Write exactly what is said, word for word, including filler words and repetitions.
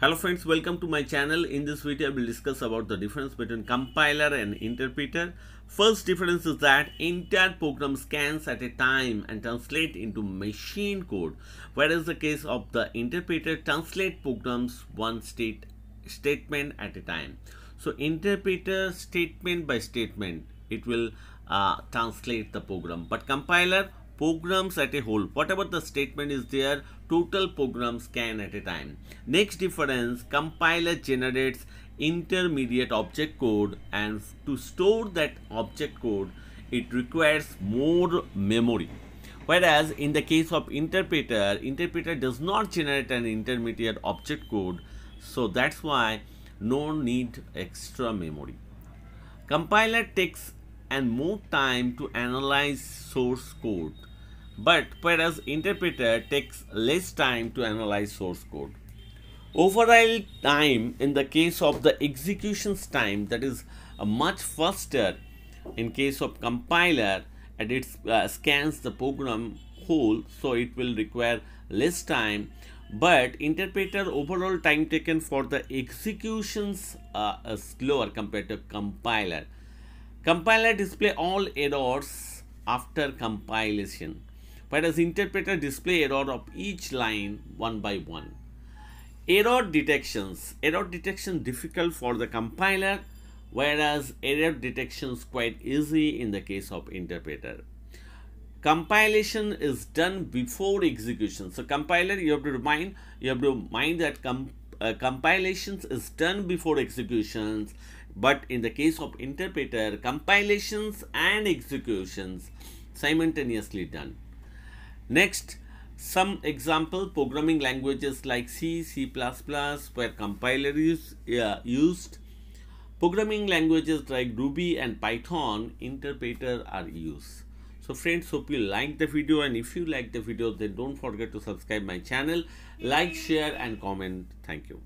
Hello friends, welcome to my channel. In this video I will discuss about the difference between compiler and interpreter. First difference is that entire program scans at a time and translate into machine code, whereas the case of the interpreter translate programs one state statement at a time. So interpreter statement by statement it will uh, translate the program, but compiler programs at a whole, whatever the statement is there, total program scan at a time. Next difference, compiler generates intermediate object code, and to store that object code it requires more memory, whereas in the case of interpreter, interpreter does not generate an intermediate object code, so that's why no need extra memory. Compiler takes and more time to analyze source code, but whereas interpreter takes less time to analyze source code. Overall time in the case of the execution's time, that is uh, much faster in case of compiler, and it uh, scans the program whole, so it will require less time. But interpreter overall time taken for the executions uh, is slower compared to compiler. Compiler display all errors after compilation, whereas interpreter display error of each line one by one. Error detections. Error detection difficult for the compiler, whereas error detection is quite easy in the case of interpreter. Compilation is done before execution. So compiler, you have to remind, you have to mind that comp uh, compilations is done before executions. But in the case of interpreter, compilations and executions simultaneously done. Next, some example programming languages like C, C plus plus, where compiler is uh, used. Programming languages like Ruby and Python, interpreter are used. So friends, hope you like the video, and if you like the video, then don't forget to subscribe my channel, like, share and comment. Thank you.